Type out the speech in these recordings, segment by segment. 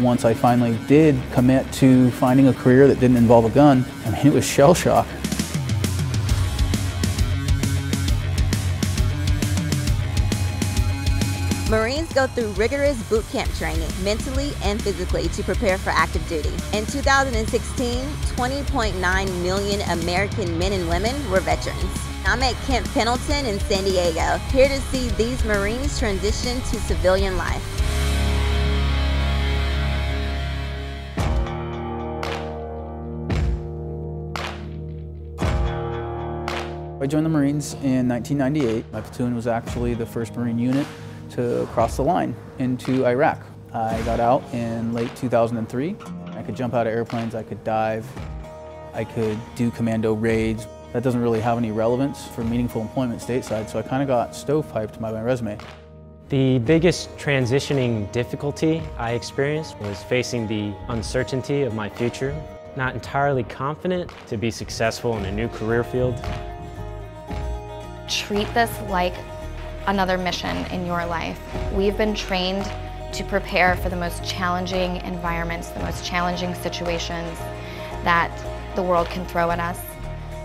Once I finally did commit to finding a career that didn't involve a gun, I mean, it was shell shock. Marines go through rigorous boot camp training, mentally and physically, to prepare for active duty. In 2016, 20.9 million American men and women were veterans. I'm at Camp Pendleton in San Diego, here to see these Marines transition to civilian life. I joined the Marines in 1998. My platoon was actually the first Marine unit to cross the line into Iraq. I got out in late 2003. I could jump out of airplanes, I could dive, I could do commando raids. That doesn't really have any relevance for meaningful employment stateside, so I kind of got stovepiped by my resume. The biggest transitioning difficulty I experienced was facing the uncertainty of my future, not entirely confident to be successful in a new career field. Treat this like another mission in your life. We've been trained to prepare for the most challenging environments, the most challenging situations that the world can throw at us.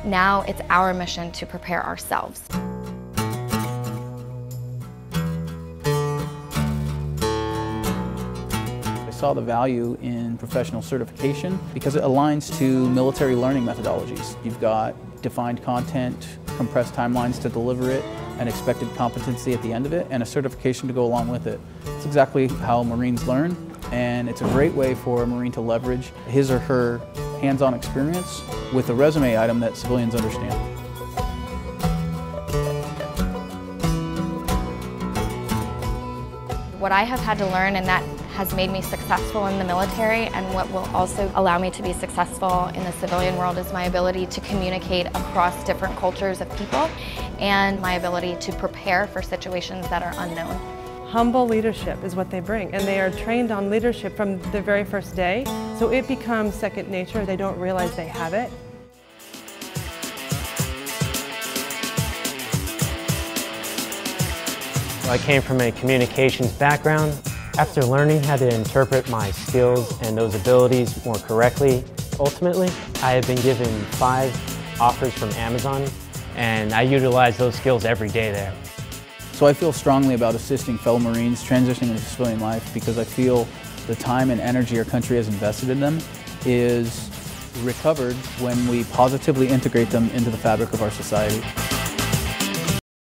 Now it's our mission to prepare ourselves. I saw the value in professional certification because it aligns to military learning methodologies. You've got defined content, compressed timelines to deliver it, an expected competency at the end of it, and a certification to go along with it. It's exactly how Marines learn, and it's a great way for a Marine to leverage his or her hands-on experience with a resume item that civilians understand. What I have had to learn, and that has made me successful in the military, and what will also allow me to be successful in the civilian world, is my ability to communicate across different cultures of people and my ability to prepare for situations that are unknown. Humble leadership is what they bring, and they are trained on leadership from the very first day, so it becomes second nature. They don't realize they have it. I came from a communications background. After learning how to interpret my skills and those abilities more correctly, ultimately, I have been given 5 offers from Amazon, and I utilize those skills every day there. So I feel strongly about assisting fellow Marines transitioning into civilian life, because I feel the time and energy our country has invested in them is recovered when we positively integrate them into the fabric of our society.